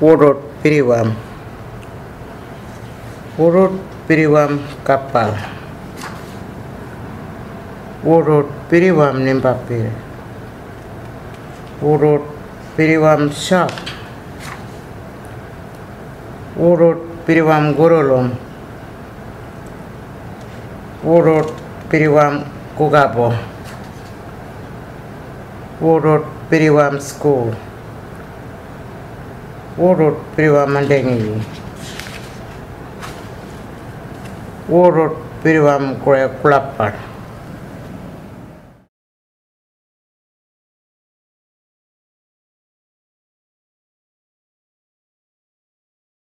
Wurdwurd birriwam. Wurdwurd birriwam kapal. Wurdwurd birriwam nimpapir. Wurdwurd birriwam shark. Wurdwurd birriwam gorolom. Wurdwurd birriwam kugabo. Wurdwurd birriwam school. Wurdwurd birriwam mandengi. Wurdwurd birriwam kulapar.